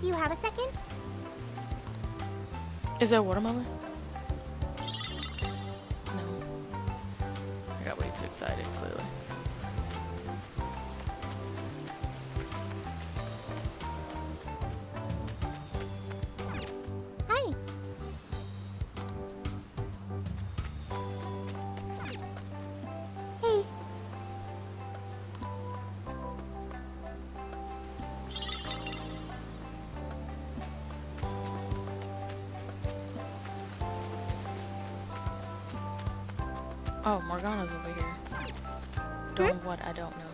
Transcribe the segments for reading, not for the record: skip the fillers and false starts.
Do you have a second? Is there a watermelon? No. I got way too excited, clearly. Oh, Morgana's over here. Doing what I don't know.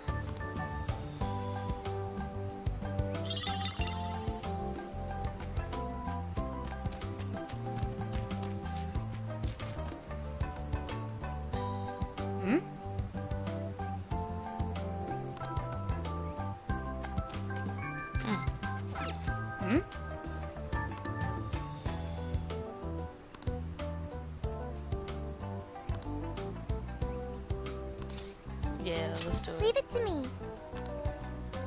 Hmm? Hmm?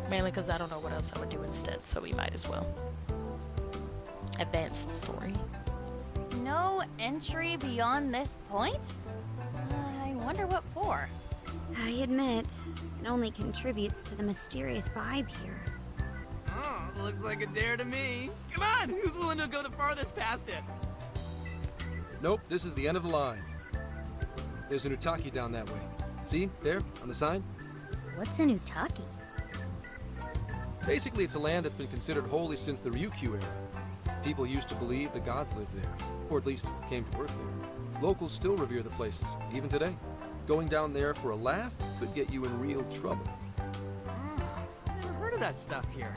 Mainly because I don't know what else I would do instead, so we might as well advance the story. No entry beyond this point? I wonder what for. I admit, it only contributes to the mysterious vibe here. Oh, looks like a dare to me. Come on, who's willing to go the farthest past it? Nope, this is the end of the line. There's an Utaki down that way. See, there, on the sign? What's an Utaki? Basically, it's a land that's been considered holy since the Ryukyu era. People used to believe the gods lived there, or at least came to work there. Locals still revere the places, even today. Going down there for a laugh could get you in real trouble. Never heard of that stuff here.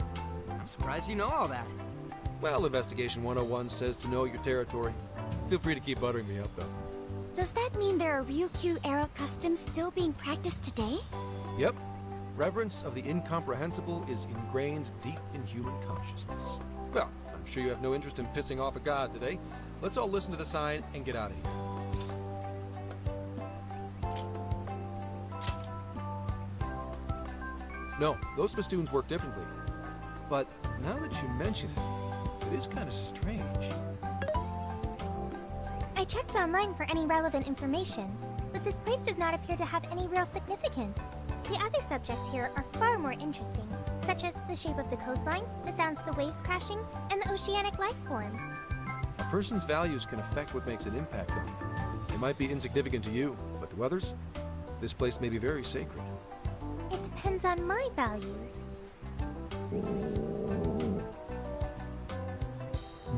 I'm surprised you know all that. Well, Investigation 101 says to know your territory. Feel free to keep buttering me up, though. Does that mean there are Ryukyu-era customs still being practiced today? Yep. Reverence of the incomprehensible is ingrained deep in human consciousness. Well, I'm sure you have no interest in pissing off a god today. Let's all listen to the sign and get out of here. No, those festoons work differently. But now that you mention it, it is kind of strange. I checked online for any relevant information, but this place does not appear to have any real significance. The other subjects here are far more interesting, such as the shape of the coastline, the sounds of the waves crashing, and the oceanic life forms. A person's values can affect what makes an impact on you. It might be insignificant to you, but to others, this place may be very sacred. It depends on my values.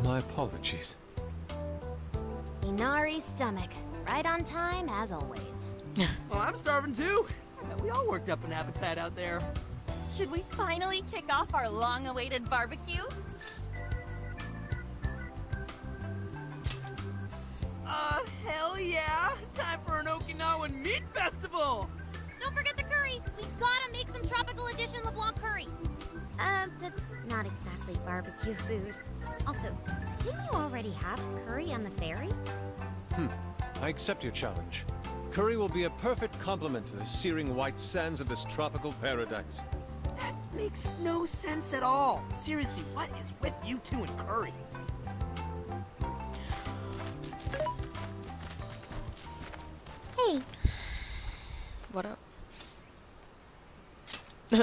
My apologies. Inari's stomach, right on time as always. Well, I'm starving too. We all worked up an appetite out there. Should we finally kick off our long-awaited barbecue? Hell yeah! Time for an Okinawan meat festival! Don't forget the curry! We gotta make some tropical edition LeBlanc curry! That's not exactly barbecue food. Also, didn't you already have curry on the ferry? I accept your challenge. Curry will be a perfect complement to the searing white sands of this tropical paradise. That makes no sense at all. Seriously, what is with you two and curry? Hey. What up?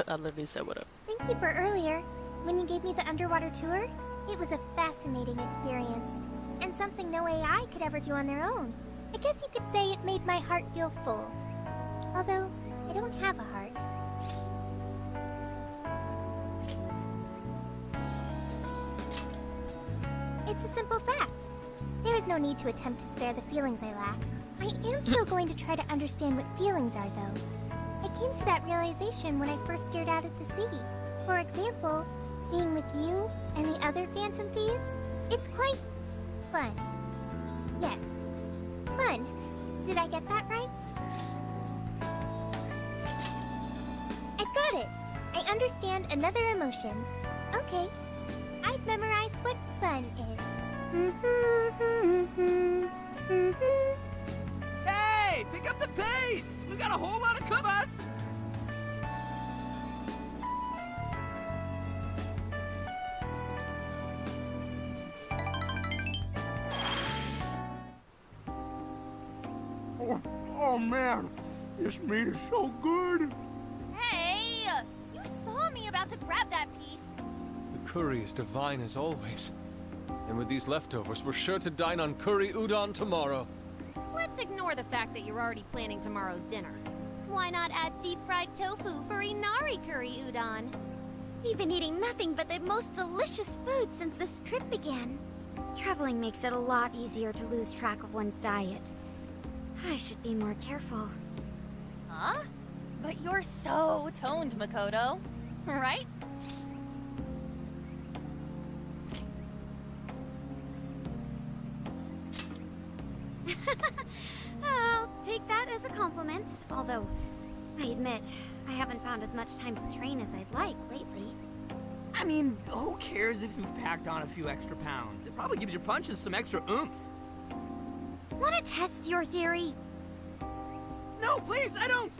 I literally said what up. Thank you for earlier. When you gave me the underwater tour, it was a fascinating experience. And something no AI could ever do on their own. I guess you could say it made my heart feel full. Although, I don't have a heart. It's a simple fact. There is no need to attempt to spare the feelings I lack. I am still going to try to understand what feelings are, though. I came to that realization when I first stared out at the sea. For example, being with you and the other Phantom Thieves, it's quite fun. Yes. Fun. Did I get that right? I got it! I understand another emotion. Okay. I've memorized what fun is. Hey! Pick up the pace! We got a whole lot of covers! Oh man, this meat is so good. Hey, you saw me about to grab that piece. The curry is divine as always. And with these leftovers, we're sure to dine on curry udon tomorrow. Let's ignore the fact that you're already planning tomorrow's dinner. Why not add deep-fried tofu for Inari curry udon? We've been eating nothing but the most delicious food since this trip began. Traveling makes it a lot easier to lose track of one's diet. I should be more careful. Huh? But you're so toned, Makoto. Right? I'll take that as a compliment. Although, I admit, I haven't found as much time to train as I'd like lately. I mean, who cares if you've packed on a few extra pounds? It probably gives your punches some extra oomph. Wanna test your theory? No, please, I don't!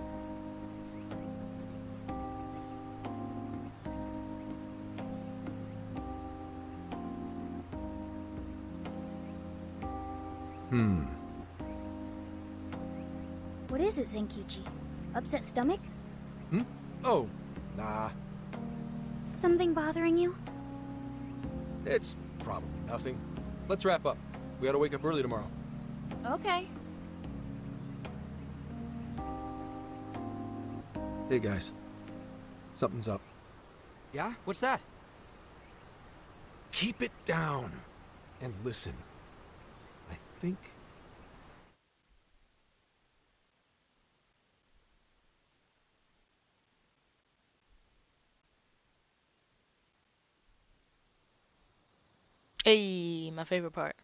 What is it, Zenkichi? Upset stomach? Oh, nah. Something bothering you? It's probably nothing. Let's wrap up. We gotta wake up early tomorrow. Okay. Hey guys. Something's up. Yeah? What's that? Keep it down and listen. I think... Hey, my favorite part.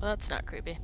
Well, that's not creepy.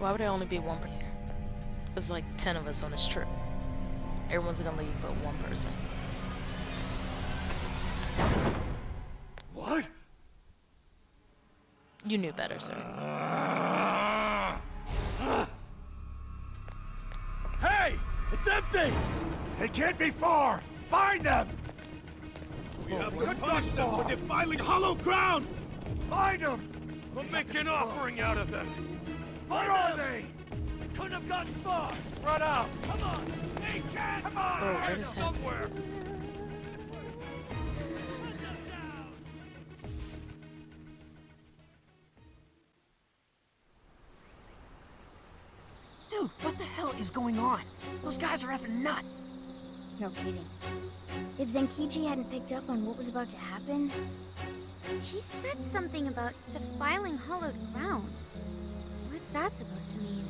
Why would there only be one person? There's like 10 of us on this trip. Everyone's gonna leave but one person. What? You knew better, sir. Hey! It's empty! They can't be far! Find them! We have to punish them for defiling hollow ground! Find them! We'll make an offering out of them! Where are they? They couldn't have gotten far. Spread out. Come on. They can't. Come on. They're somewhere. Dude, what the hell is going on? Those guys are effing nuts. No kidding. If Zenkichi hadn't picked up on what was about to happen... He said something about defiling hollowed ground. What's that supposed to mean?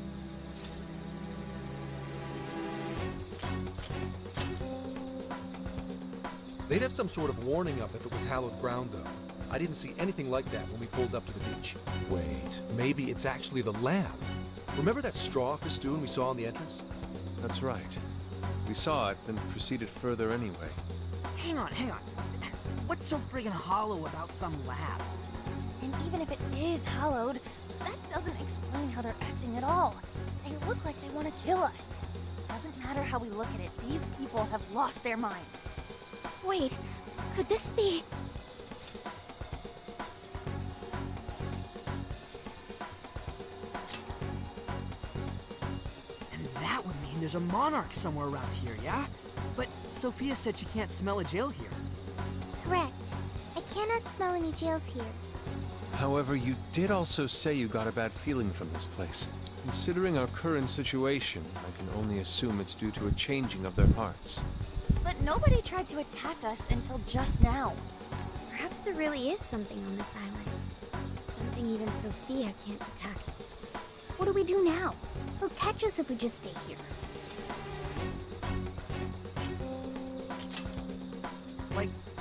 They'd have some sort of warning up if it was hallowed ground, though. I didn't see anything like that when we pulled up to the beach. Wait, maybe it's actually the lab. Remember that straw festoon we saw on the entrance? That's right. We saw it, then proceeded further anyway. Hang on, hang on. What's so friggin' hollow about some lab? And even if it is hollowed, that doesn't explain how they're acting at all. They look like they want to kill us. Doesn't matter how we look at it, these people have lost their minds. Wait, could this be... And that would mean there's a monarch somewhere around here, yeah? But Sophia said she can't smell a jail here. Correct. I cannot smell any jails here. However, you did also say you got a bad feeling from this place. Considering our current situation, I can only assume it's due to a changing of their hearts. But nobody tried to attack us until just now. Perhaps there really is something on this island. Something even Sophia can't detect. What do we do now? They'll catch us if we just stay here.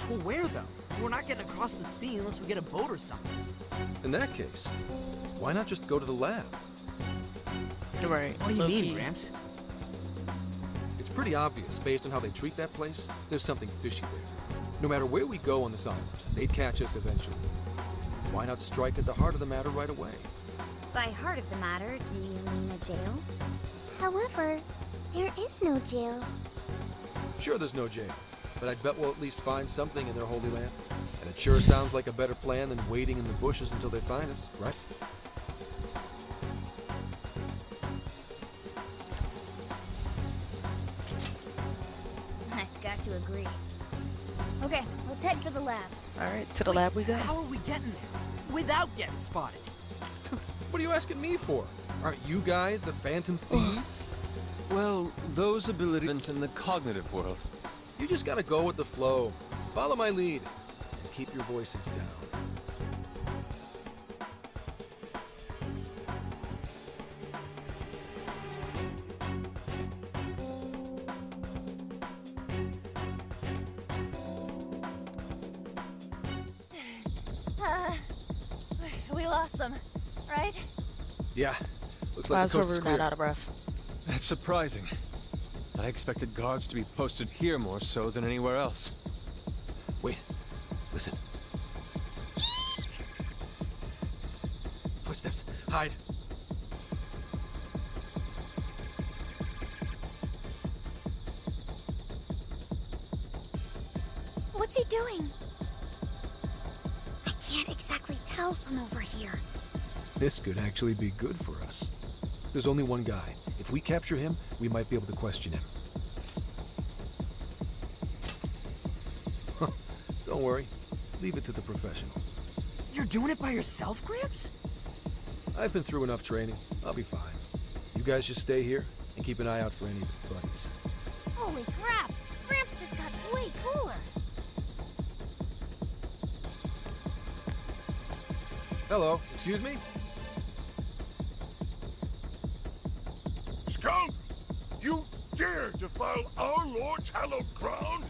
Well, where though? We're not getting across the sea unless we get a boat or something. In that case, why not just go to the lab? Right. What do you mean, Gramps? It's pretty obvious, based on how they treat that place, there's something fishy there. No matter where we go on this island, they'd catch us eventually. Why not strike at the heart of the matter right away? By heart of the matter, do you mean a jail? However, there is no jail. Sure there's no jail, but I bet we'll at least find something in their holy land. And it sure sounds like a better plan than waiting in the bushes until they find us, right? I've got to agree. Okay, let's head for the lab. Alright, to the lab we go. How are we getting there without getting spotted? What are you asking me for? Aren't you guys the Phantom Thieves? Well, those abilities in the cognitive world. You just gotta go with the flow. Follow my lead. And keep your voices down. We lost them, right? Yeah. Looks like the coast is clear. Out of breath. That's surprising. I expected guards to be posted here more so than anywhere else. Wait. Listen. Footsteps. Hide. What's he doing? I can't exactly tell from over here. This could actually be good for us. There's only one guy. If we capture him, we might be able to question him. Don't worry. Leave it to the professional. You're doing it by yourself, Gramps? I've been through enough training. I'll be fine. You guys just stay here and keep an eye out for any of the buddies. Holy crap! Gramps just got way cooler! Hello, excuse me? Scoundrel! You dare defile our Lord's hallowed ground?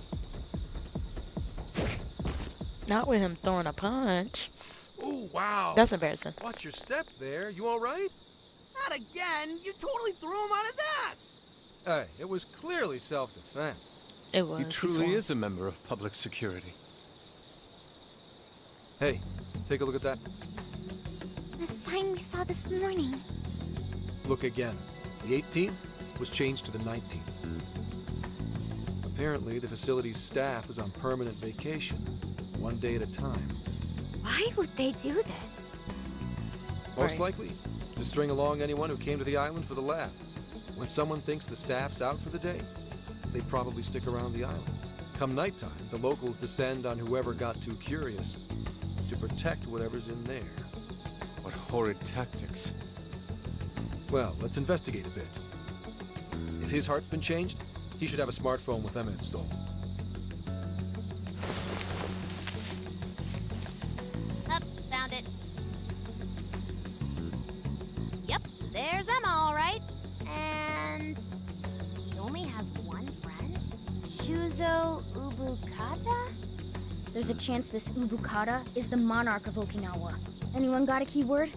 Not with him throwing a punch. Ooh, wow. That's embarrassing. Watch your step there. You alright? Not again. You totally threw him on his ass. Hey, it was clearly self-defense. It was. He truly is a member of public security. Hey, take a look at that. The sign we saw this morning. Look again. The 18th was changed to the 19th. Apparently, the facility's staff is on permanent vacation, one day at a time. Why would they do this? Most likely, to string along anyone who came to the island for the lab. When someone thinks the staff's out for the day, they probably stick around the island. Come nighttime, the locals descend on whoever got too curious to protect whatever's in there. What horrid tactics. Well, let's investigate a bit. If his heart's been changed, he should have a smartphone with Emma installed. Up, found it. Yep, there's Emma, all right. And he only has one friend? Shuzo Ubukata? There's a chance this Ubukata is the monarch of Okinawa. Anyone got a keyword?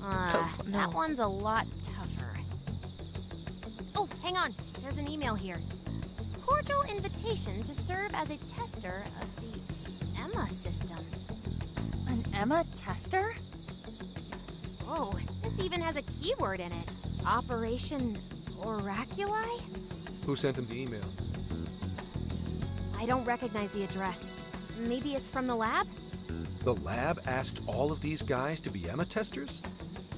No. That one's a lot tougher. Oh, hang on. There's an email here. Cordial invitation to serve as a tester of the Emma system. An Emma tester? Oh, this even has a keyword in it. Operation Oraculi? Who sent him the email? I don't recognize the address. Maybe it's from the lab? The lab asked all of these guys to be Emma testers?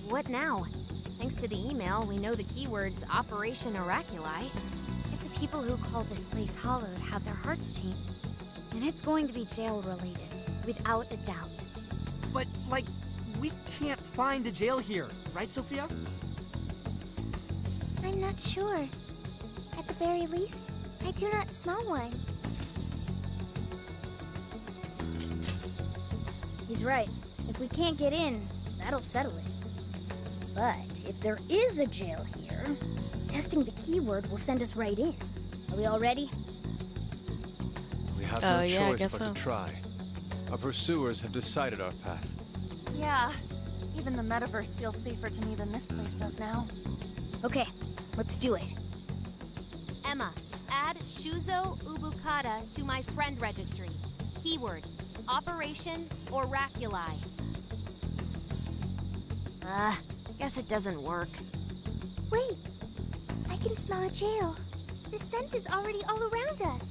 What now? Thanks to the email, we know the keywords Operation Oraculi. If the people who called this place hollowed had their hearts changed, then it's going to be jail-related, without a doubt. But, like, we can't find a jail here, right, Sophia? I'm not sure. At the very least, I do not smell one. He's right. If we can't get in, that'll settle it. But if there is a jail here, testing the keyword will send us right in. Are we all ready? We have no choice but to try. Our pursuers have decided our path. Yeah, even the metaverse feels safer to me than this place does now. Okay, let's do it. Emma, add Shuzo Ubukata to my friend registry. Keyword, Operation Oraculi. Guess it doesn't work. Wait, I can smell a jail. The scent is already all around us.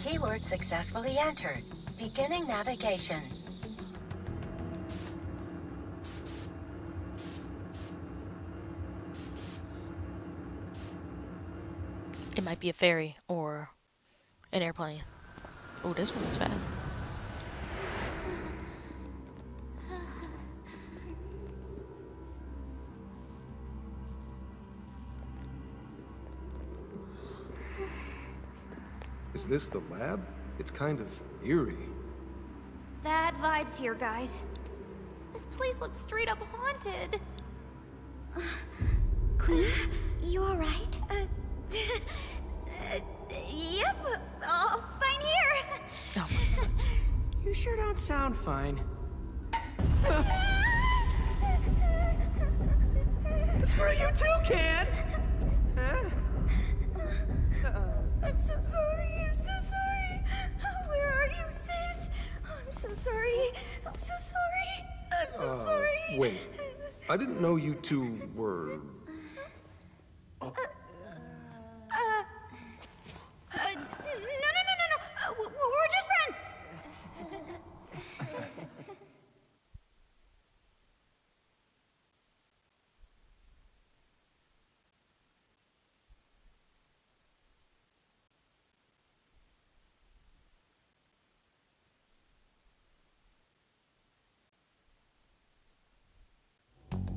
Keyword successfully entered. Beginning navigation. It might be a ferry or an airplane. Oh, this one is fast. Is this the lab? It's kind of eerie. Bad vibes here, guys. This place looks straight up haunted. Queen, you all right? Yep, all fine here. Oh my God. You sure don't sound fine. Screw you too, Can! Huh? I'm so sorry, I'm so sorry. Where are you, sis? I'm so sorry, I'm so sorry, I'm so sorry. Wait, I didn't know you two were... no, we're just friends!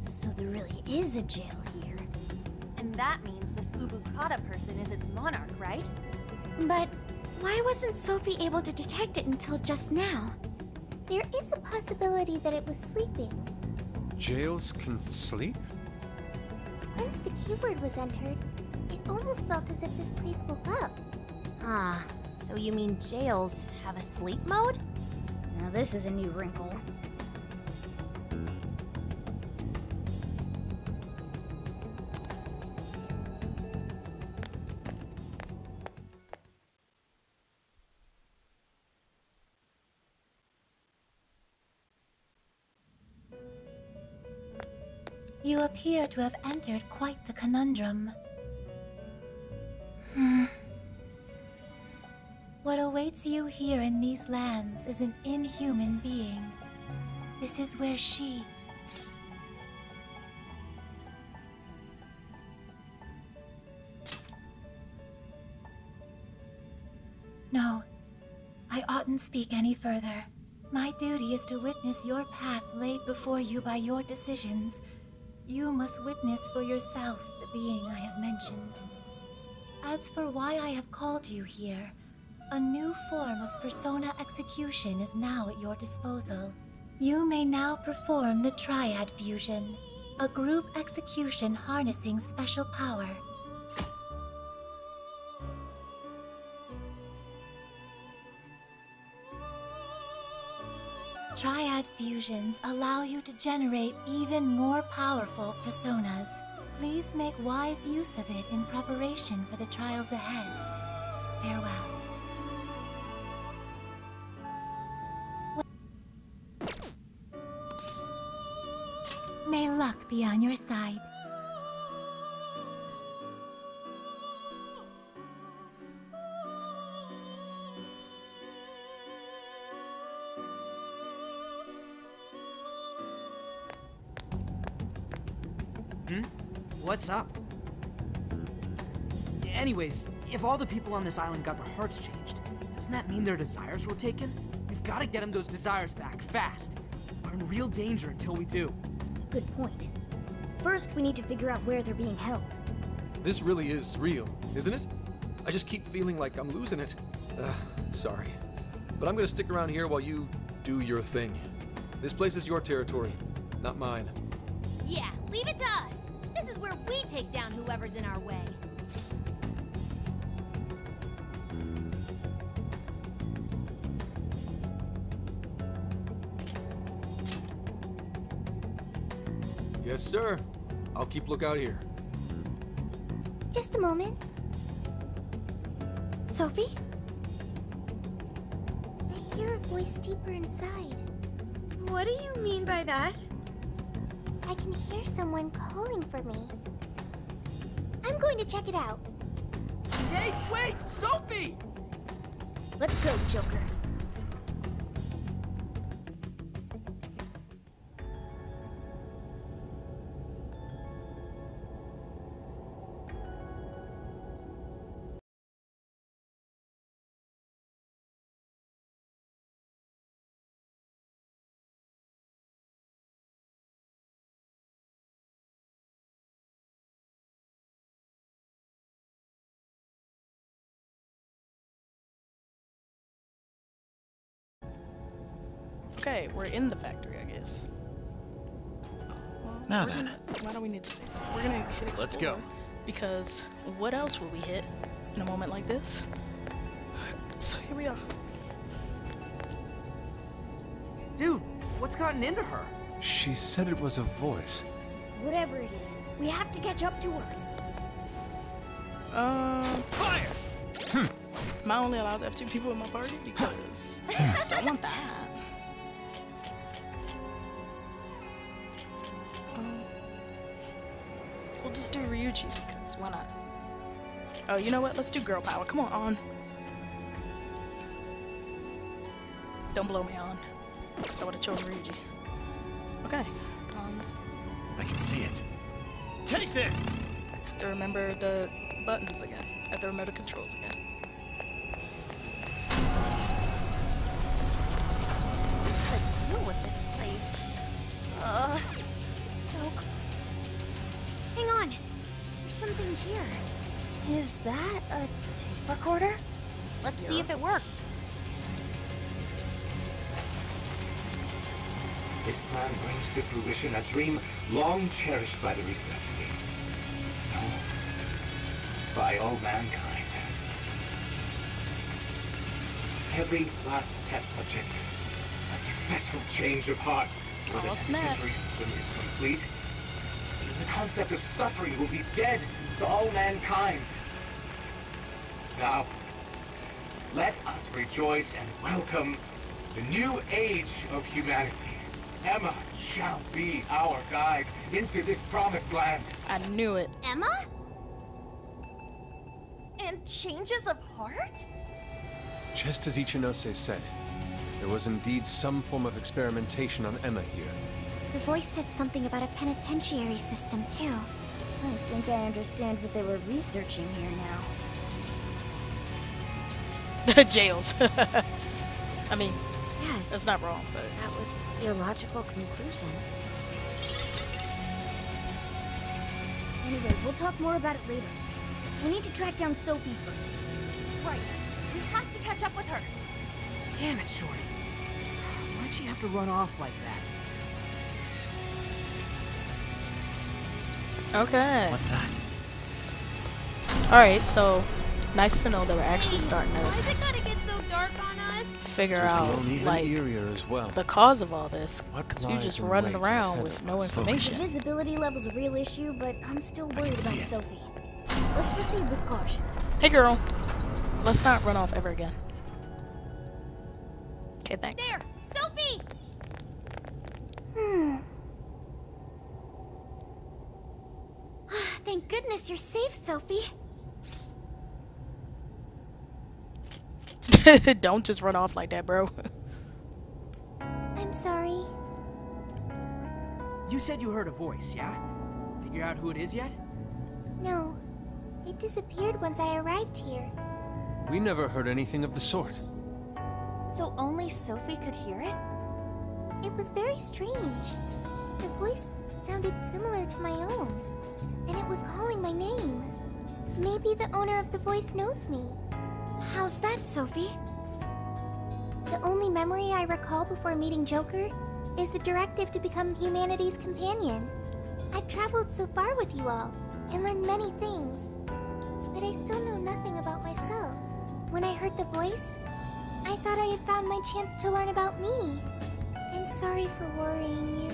So there really is a jail here. And that means this Ubukata person is its monarch, right? But why wasn't Sophie able to detect it until just now? There is a possibility that it was sleeping. Jails can sleep? Once the keyword was entered, it almost felt as if this place woke up. Ah, so you mean jails have a sleep mode? Now this is a new wrinkle. You appear to have entered quite the conundrum. What awaits you here in these lands is an inhuman being. This is where she... No, I oughtn't speak any further. My duty is to witness your path laid before you by your decisions. You must witness for yourself the being I have mentioned. As for why I have called you here, a new form of persona execution is now at your disposal. You may now perform the Triad Fusion, a group execution harnessing special power. Triad fusions allow you to generate even more powerful personas. Please make wise use of it in preparation for the trials ahead. Farewell. May luck be on your side. What's up? Anyways, if all the people on this island got their hearts changed, doesn't that mean their desires were taken? We've got to get them those desires back, fast! We're in real danger until we do. Good point. First, we need to figure out where they're being held. This really is real, isn't it? I just keep feeling like I'm losing it. Sorry. But I'm gonna stick around here while you do your thing. This place is your territory, not mine. Yeah, leave it to us! This is where we take down whoever's in our way. Yes, sir. I'll keep lookout here. Just a moment. Sophie? I hear a voice deeper inside. What do you mean by that? I can hear someone calling for me. I'm going to check it out. Hey, wait! Sophie! Let's go, Joker. Okay, we're in the factory, I guess. Well, now then. Why do we need to save? We're gonna hit explore. Let's go. Because what else will we hit in a moment like this? So here we are. Dude, what's gotten into her? She said it was a voice. Whatever it is, we have to catch up to her. Fire! Am I only allowed to have 2 people in my party? Because I don't want that. We'll just do Ryuji, because why not? Oh, you know what? Let's do girl power. Come on. Don't blow me on, because I would have chosen Ryuji. Okay. I can see it. Take this! I have to remember the buttons again. I have to remember the controls again. What's the deal with this place? It's so cool. Hang on! There's something here. Is that a tape recorder? Let's see if it works. This plan brings to fruition a dream long cherished by the research team. No. By all mankind. Every last test subject, a successful change of heart. Where the injury system is complete, the concept of suffering will be dead to all mankind. Now, let us rejoice and welcome the new age of humanity. Emma shall be our guide into this promised land. I knew it. Emma? And changes of heart? Just as Ichinose said, there was indeed some form of experimentation on Emma here. The voice said something about a penitentiary system, too. I think I understand what they were researching here now. Jails. I mean, yes, that's not wrong, but... That would be a logical conclusion. Anyway, we'll talk more about it later. We need to track down Sophie first. Right. We have to catch up with her. Damn it, Shorty. Why'd she have to run off like that? Okay. What's that? Alright, so nice to know that we're actually starting to figure out like the cause of all this. Because you're just running around with no information. Visibility level's a real issue, but I'm still worried about Sophie. Let's proceed with caution. Hey girl, let's not run off ever again. Okay, thanks. There, Sophie. Thank goodness you're safe, Sophie. Don't just run off like that, bro. I'm sorry. You said you heard a voice, yeah? Figure out who it is yet? No. It disappeared once I arrived here. We never heard anything of the sort. So only Sophie could hear it? It was very strange. The voice sounded similar to my own. And it was calling my name. Maybe the owner of the voice knows me. How's that, Sophie? The only memory I recall before meeting Joker is the directive to become humanity's companion. I've traveled so far with you all and learned many things, but I still know nothing about myself. When I heard the voice, I thought I had found my chance to learn about me. I'm sorry for worrying you.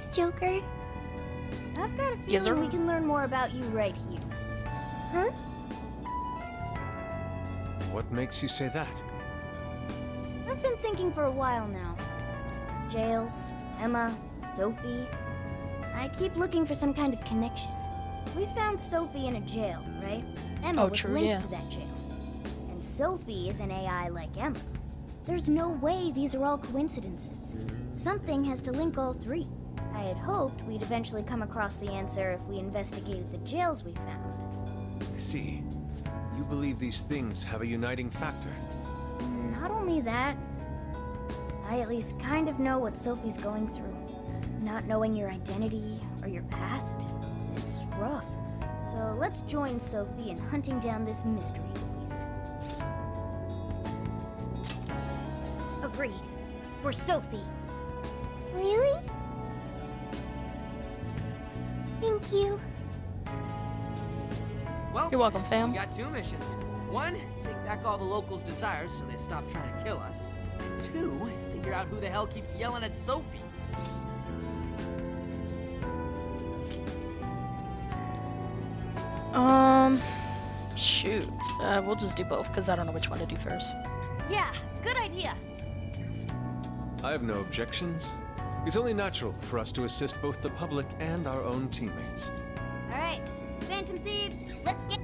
Thanks, Joker. I've got a feeling we can learn more about you right here. Huh? What makes you say that? I've been thinking for a while now. Jails, Emma, Sophie. I keep looking for some kind of connection. We found Sophie in a jail, right? Emma was linked to that jail. And Sophie is an AI like Emma. There's no way these are all coincidences. Something has to link all three. I had hoped we'd eventually come across the answer if we investigated the jails we found. I see. You believe these things have a uniting factor? Not only that, I at least kind of know what Sophie's going through. Not knowing your identity or your past, it's rough. So let's join Sophie in hunting down this mystery, please. Agreed. For Sophie. Really? Thank you. Well, you're welcome, fam. We got two missions. One, take back all the locals' desires so they stop trying to kill us. And two, figure out who the hell keeps yelling at Sophie. Shoot. We'll just do both because I don't know which one to do first. Yeah, good idea. I have no objections. It's only natural for us to assist both the public and our own teammates. All right, Phantom Thieves, let's get